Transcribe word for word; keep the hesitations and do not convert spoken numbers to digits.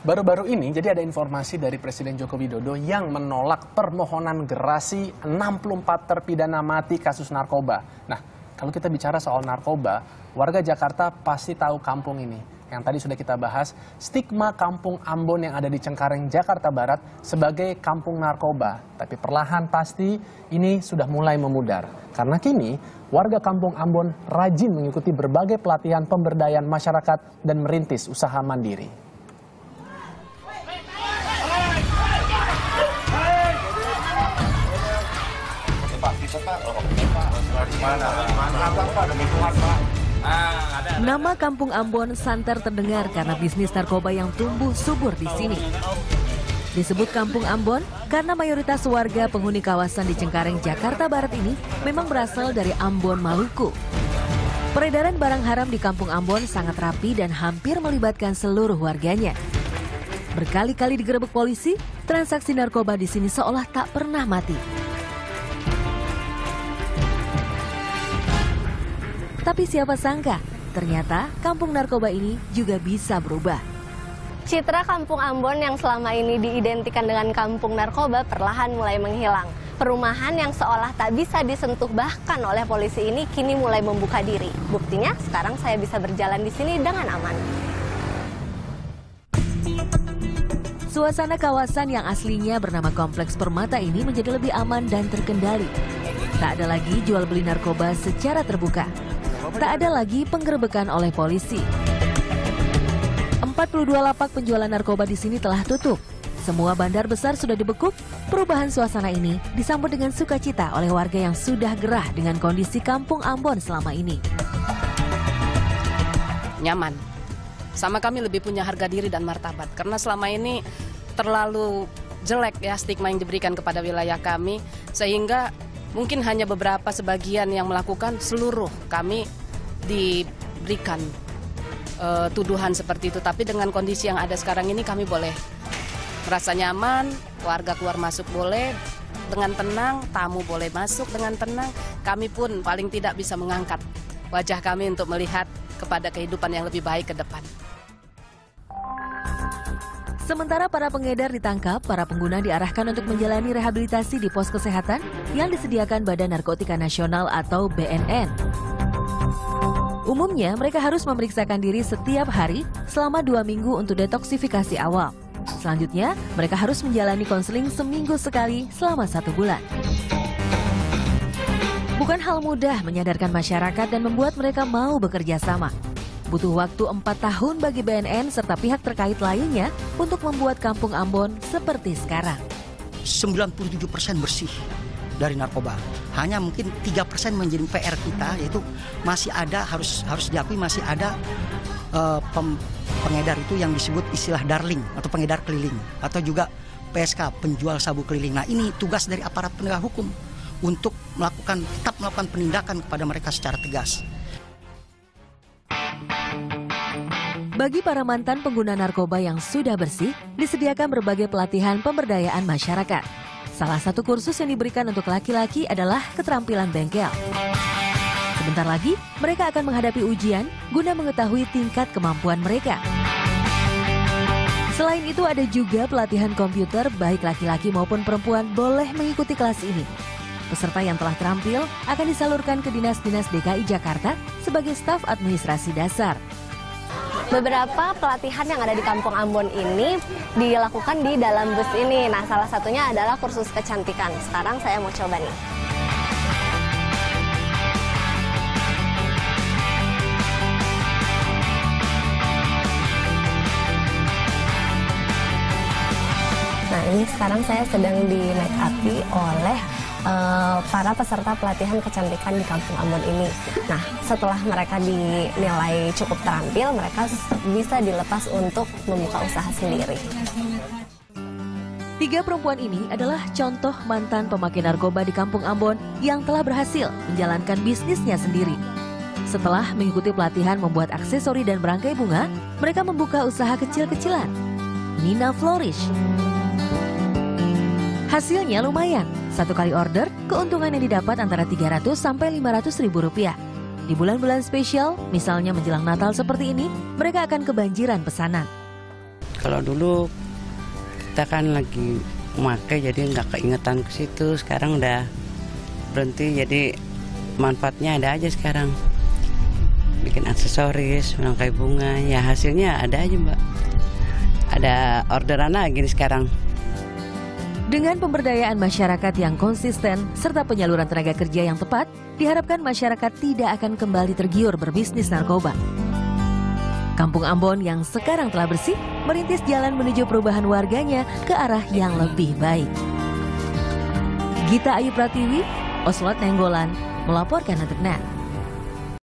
Baru-baru ini jadi ada informasi dari Presiden Joko Widodo yang menolak permohonan gerasi enam puluh empat terpidana mati kasus narkoba. Nah, kalau kita bicara soal narkoba, warga Jakarta pasti tahu kampung ini. Yang tadi sudah kita bahas, stigma Kampung Ambon yang ada di Cengkareng, Jakarta Barat sebagai kampung narkoba. Tapi perlahan pasti ini sudah mulai memudar. Karena kini, warga Kampung Ambon rajin mengikuti berbagai pelatihan pemberdayaan masyarakat dan merintis usaha mandiri. Nama Kampung Ambon santer terdengar karena bisnis narkoba yang tumbuh subur di sini. Disebut Kampung Ambon karena mayoritas warga penghuni kawasan di Cengkareng, Jakarta Barat ini memang berasal dari Ambon, Maluku. Peredaran barang haram di Kampung Ambon sangat rapi dan hampir melibatkan seluruh warganya. Berkali-kali digerebek polisi, transaksi narkoba di sini seolah tak pernah mati. Tapi siapa sangka, ternyata kampung narkoba ini juga bisa berubah. Citra Kampung Ambon yang selama ini diidentikan dengan kampung narkoba perlahan mulai menghilang. Perumahan yang seolah tak bisa disentuh bahkan oleh polisi ini kini mulai membuka diri. Buktinya sekarang saya bisa berjalan di sini dengan aman. Suasana kawasan yang aslinya bernama Kompleks Permata ini menjadi lebih aman dan terkendali. Tak ada lagi jual beli narkoba secara terbuka. Tak ada lagi penggerbekan oleh polisi. empat puluh dua lapak penjualan narkoba di sini telah tutup. Semua bandar besar sudah dibekuk. Perubahan suasana ini disambut dengan sukacita oleh warga yang sudah gerah dengan kondisi Kampung Ambon selama ini. Nyaman. Sama kami lebih punya harga diri dan martabat. Karena selama ini terlalu jelek ya stigma yang diberikan kepada wilayah kami. Sehingga mungkin hanya beberapa sebagian yang melakukan, seluruh kami diberikan e, tuduhan seperti itu. Tapi dengan kondisi yang ada sekarang ini kami boleh merasa nyaman, warga keluar masuk boleh dengan tenang, tamu boleh masuk dengan tenang. Kami pun paling tidak bisa mengangkat wajah kami untuk melihat kepada kehidupan yang lebih baik ke depan. Sementara para pengedar ditangkap, para pengguna diarahkan untuk menjalani rehabilitasi di pos kesehatan yang disediakan Badan Narkotika Nasional atau B N N. Umumnya, mereka harus memeriksakan diri setiap hari selama dua minggu untuk detoksifikasi awal. Selanjutnya, mereka harus menjalani konseling seminggu sekali selama satu bulan. Bukan hal mudah menyadarkan masyarakat dan membuat mereka mau bekerja sama. Butuh waktu empat tahun bagi B N N serta pihak terkait lainnya untuk membuat Kampung Ambon seperti sekarang. sembilan puluh tujuh persen bersih dari narkoba. Hanya mungkin tiga persen menjadi P R kita, yaitu masih ada, harus harus diakui masih ada uh, pem, pengedar itu yang disebut istilah darling atau pengedar keliling. Atau juga P S K, penjual sabu keliling. Nah ini tugas dari aparat penegak hukum untuk melakukan tetap melakukan penindakan kepada mereka secara tegas. Bagi para mantan pengguna narkoba yang sudah bersih, disediakan berbagai pelatihan pemberdayaan masyarakat. Salah satu kursus yang diberikan untuk laki-laki adalah keterampilan bengkel. Sebentar lagi, mereka akan menghadapi ujian guna mengetahui tingkat kemampuan mereka. Selain itu ada juga pelatihan komputer, baik laki-laki maupun perempuan boleh mengikuti kelas ini. Peserta yang telah terampil akan disalurkan ke dinas-dinas D K I Jakarta sebagai staf administrasi dasar. Beberapa pelatihan yang ada di Kampung Ambon ini dilakukan di dalam bus ini. Nah, salah satunya adalah kursus kecantikan. Sekarang saya mau coba nih. Nah, ini sekarang saya sedang di-make-up-i oleh uh, para peserta pelatihan kecantikan di Kampung Ambon ini. Nah, setelah mereka dinilai cukup terampil, mereka bisa dilepas untuk membuka usaha sendiri. Tiga perempuan ini adalah contoh mantan pemakai narkoba di Kampung Ambon yang telah berhasil menjalankan bisnisnya sendiri. Setelah mengikuti pelatihan membuat aksesori dan berangkai bunga, mereka membuka usaha kecil-kecilan. Nina Flourish. Hasilnya lumayan, satu kali order, keuntungan yang didapat antara tiga ratus sampai lima ratus ribu rupiah. Di bulan-bulan spesial, misalnya menjelang Natal seperti ini, mereka akan kebanjiran pesanan. Kalau dulu kita kan lagi memakai jadi nggak keingetan ke situ. Sekarang udah berhenti, jadi manfaatnya ada aja sekarang. Bikin aksesoris, menangkai bunga, ya hasilnya ada aja mbak. Ada orderan lagi nih sekarang. Dengan pemberdayaan masyarakat yang konsisten serta penyaluran tenaga kerja yang tepat, diharapkan masyarakat tidak akan kembali tergiur berbisnis narkoba. Kampung Ambon yang sekarang telah bersih, merintis jalan menuju perubahan warganya ke arah yang lebih baik. Gita Ayu Pratiwi, Oswald Enggolan, melaporkan untuk N E T.